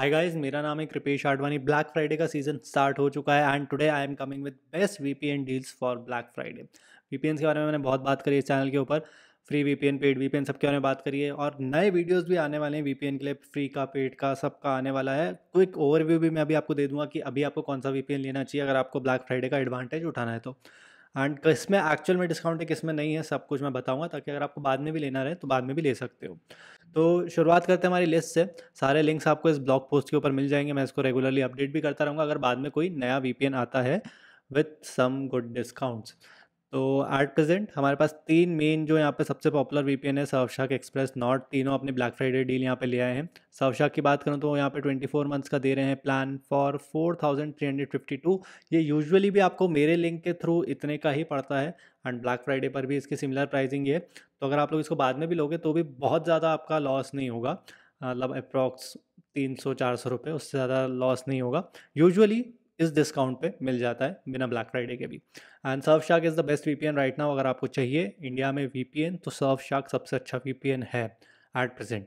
Hi guys, मेरा नाम है कृपेश आडवाणी। ब्लैक फ्राइडे का सीजन स्टार्ट हो चुका है and today I am coming with best VPN deals for Black Friday. VPN के बारे में मैंने बहुत बात करी इस चैनल के ऊपर, फ्री वीपीएन, पेड वीपीएन सबके बारे में बात करी है और नए वीडियोस भी आने वाले हैं वीपीएन के लिए, फ्री का, पेड का, सबका आने वाला है। क्विक ओवरव्यू भी मैं अभी आपको दे दूँगा कि अभी आपको कौन सा वीपीएन लेना चाहिए अगर आपको ब्लैक फ्राइडे का एडवांटेज उठाना है तो, एंड किस में एक्चुअल में डिस्काउंट है, किस में नहीं है, सब कुछ मैं बताऊंगा ताकि अगर आपको बाद में भी लेना रहे तो बाद में भी ले सकते हो। तो शुरुआत करते हैं हमारी लिस्ट से। सारे लिंक्स आपको इस ब्लॉग पोस्ट के ऊपर मिल जाएंगे, मैं इसको रेगुलरली अपडेट भी करता रहूँगा अगर बाद में कोई नया वीपीएन आता है विथ सम गुड डिस्काउंट्स। तो एट प्रेजेंट हमारे पास तीन मेन जो यहाँ पे सबसे पॉपुलर वीपीएन है, सर्फशार्क, एक्सप्रेस, नॉर्ड, तीनों अपने ब्लैक फ्राइडे डील यहाँ पे ले आए हैं। सर्फशार्क की बात करूँ तो यहाँ पे 24 मंथ्स का दे रहे हैं प्लान फॉर 4352। ये यूजुअली भी आपको मेरे लिंक के थ्रू इतने का ही पड़ता है एंड ब्लैक फ्राइडे पर भी इसकी सिमिलर प्राइसिंग है। तो अगर आप लोग इसको बाद में भी लोगे तो भी बहुत ज़्यादा आपका लॉस नहीं होगा, मतलब अप्रॉक्स 300-400 रुपये, उससे ज़्यादा लॉस नहीं होगा। यूजुअली इस डिस्काउंट पे मिल जाता है बिना ब्लैक फ्राइडे के भी। And Surfshark is the best VPN right now. अगर आपको चाहिए इंडिया में वीपीएन तो सर्फशार्क सबसे अच्छा वीपीएन है at present.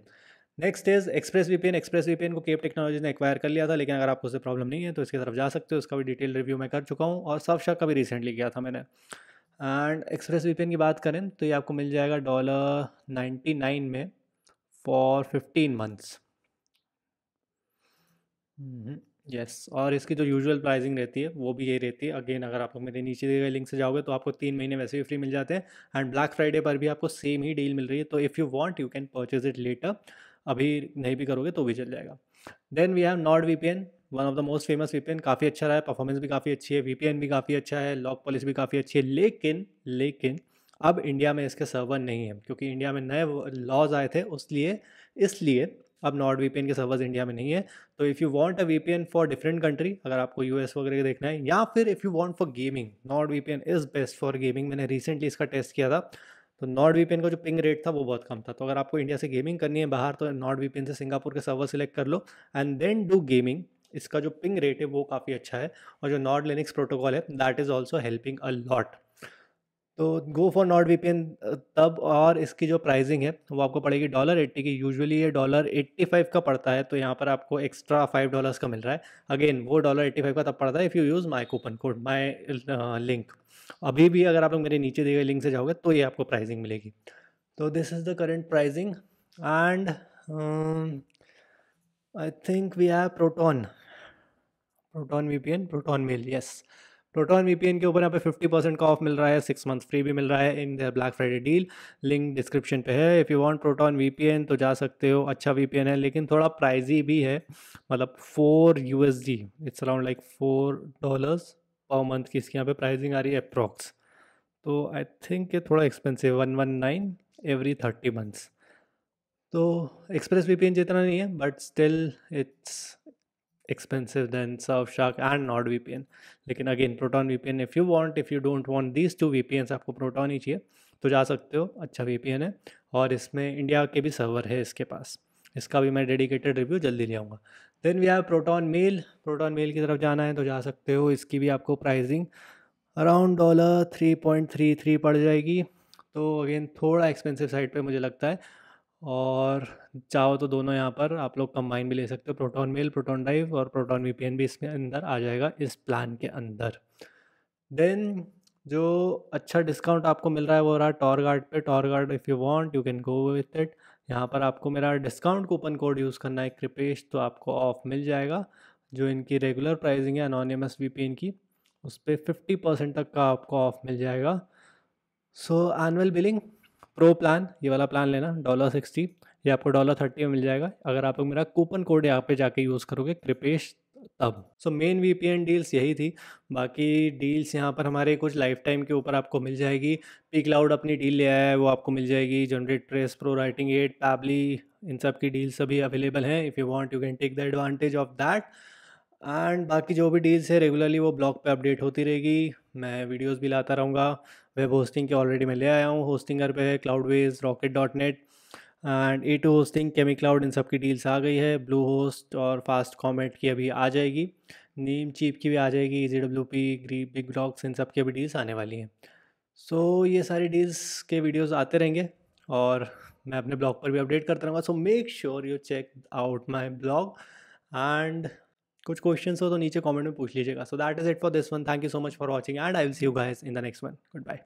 Next is Express VPN. Express VPN को केप टेक्नोलॉजी ने एक्वायर कर लिया था, लेकिन अगर आपको उससे प्रॉब्लम नहीं है तो इसकी तरफ जा सकते हो, उसका भी डिटेल रिव्यू मैं कर चुका हूँ और सर्फशार्क का भी रिसेंटली किया था मैंने। एंड एक्सप्रेस वीपीएन की बात करें तो ये आपको मिल जाएगा $99 में फॉर 15 मंथ्स। यस, और इसकी जो यूजुअल प्राइसिंग रहती है वो भी यही रहती है। अगेन अगर आप लोग मेरे नीचे दिए गए लिंक से जाओगे तो आपको 3 महीने वैसे भी फ्री मिल जाते हैं एंड ब्लैक फ्राइडे पर भी आपको सेम ही डील मिल रही है। तो if you want you can purchase it later, अभी नहीं भी करोगे तो भी चल जाएगा। Then we have Nord VPN, one of the most famous VPN. काफ़ी अच्छा रहा है, परफॉर्मेंस भी काफ़ी अच्छी है, वीपीएन भी काफ़ी अच्छा है, लॉक पॉलिसी भी काफ़ी अच्छी है। लेकिन अब इंडिया में इसके सर्वर नहीं है क्योंकि इंडिया में नए लॉज आए थे, इसलिए अब नॉर्ड वीपीएन के सर्वर्स इंडिया में नहीं है। तो if you want a VPN for different country, अगर आपको यूएस वगैरह देखना है, या फिर if you want for gaming, Nord VPN is best for gaming. मैंने रिसेंटली इसका टेस्ट किया था तो नॉर्ड वीपीएन का जो पिंग रेट था वो बहुत कम था। तो अगर आपको इंडिया से गेमिंग करनी है बाहर तो नॉर्ड वीपीएन से सिंगापुर के सर्वर सेलेक्ट कर लो एंड देन डू गेमिंग। इसका जो पिंग रेट है वो काफ़ी अच्छा है और जो NordLynx प्रोटोकॉल है that is also helping a lot. तो गो फॉर नॉर्ड वीपीएन तब। और इसकी जो प्राइसिंग है वो आपको पड़ेगी $80 की। यूजुअली ये $85 का पड़ता है तो यहाँ पर आपको एक्स्ट्रा $5 का मिल रहा है। अगेन वो $85 का तब पड़ता है if you use my coupon code, my link. अभी भी अगर आप लोग मेरे नीचे दिए गए लिंक से जाओगे तो ये आपको प्राइसिंग मिलेगी। तो this is the current pricing and I think we have Proton VPN, Proton Mail. Yes, Proton VPN के ऊपर यहाँ पे 50% का ऑफ मिल रहा है, 6 मंथ फ्री भी मिल रहा है in the Black Friday deal. Link description पे है। If you want Proton VPN तो जा सकते हो, अच्छा वीपीएन है लेकिन थोड़ा प्राइजी भी है, मतलब $4, इट्स अराउंड लाइक $4 पर मंथ की इसकी यहाँ पे प्राइसिंग आ रही है अप्रॉक्स। तो आई थिंक ये थोड़ा एक्सपेंसिव, 119 एवरी 30 मंथ्स। तो एक्सप्रेस वीपीएन जितना नहीं है but still it's expensive than Surfshark and Nord VPN. लेकिन again Proton VPN if you want, if you don't want these two VPN, आपको प्रोटॉन ही चाहिए तो जा सकते हो, अच्छा वीपीएन है और इसमें इंडिया के भी सर्वर है इसके पास। इसका भी मैं डेडिकेटेड रिव्यू जल्दी ले आऊँगा। Then we have Proton Mail. Proton Mail की तरफ जाना है तो जा सकते हो, इसकी भी आपको प्राइसिंग अराउंड $3.33 पड़ जाएगी। तो अगेन थोड़ा एक्सपेंसिव साइड पर मुझे लगता है और चाहो तो दोनों यहाँ पर आप लोग कंबाइन भी ले सकते हो, प्रोटॉन मेल, प्रोटॉन ड्राइव और प्रोटॉन वीपीएन भी इसमें अंदर आ जाएगा इस प्लान के अंदर। देन जो अच्छा डिस्काउंट आपको मिल रहा है वो रहा टॉरगार्ड पे। TorGuard if you want you can go with it. यहाँ पर आपको मेरा डिस्काउंट कूपन कोड यूज़ करना है कृपेश, तो आपको ऑफ मिल जाएगा। जो इनकी रेगुलर प्राइसिंग है अनोनिमस वीपीएन की उस पर 50% तक का आपको ऑफ मिल जाएगा। So annual billing pro plan, ये वाला प्लान लेना, $60, ये आपको $30 में मिल जाएगा अगर आप लोग मेरा कूपन कोड यहाँ पे जाके यूज़ करोगे कृपेश तब। सो मेन वीपीएन डील्स यही थी, बाकी डील्स यहाँ पर हमारे कुछ लाइफ टाइम के ऊपर आपको मिल जाएगी। पी क्लाउड अपनी डील ले आया है वो आपको मिल जाएगी, जनरेट्रेस, प्रो राइटिंग 8, पैबली, इन सब की डील्स अभी अवेलेबल हैं। If you want you can take the advantage of that. And बाकी जो भी डील्स है रेगुलरली वो ब्लॉग पे अपडेट होती रहेगी, मैं वीडियोस भी लाता रहूँगा। वेब होस्टिंग के ऑलरेडी मैं ले आया हूँ, होस्टिंगर पे है, Cloudways, rocket dot net and A two hosting, के क्लाउड, इन सब की डील्स आ गई है। ब्लू होस्ट और फास्ट कॉमेट की अभी आ जाएगी, नीम चीप की भी आ जाएगी, ईज़ीडब्ल्यूपी, ग्री बिग डॉक्स, इन सब की अभी डील्स आने वाली हैं। सो ये सारी डील्स के वीडियोज़ आते रहेंगे और मैं अपने ब्लॉग पर भी अपडेट करता रहूँगा। So make sure you check out my blog and कुछ क्वेश्चंस हो तो नीचे कमेंट में पूछ लीजिएगा. So that is it for this one. Thank you so much for watching and I will see you guys in the next one. Good bye.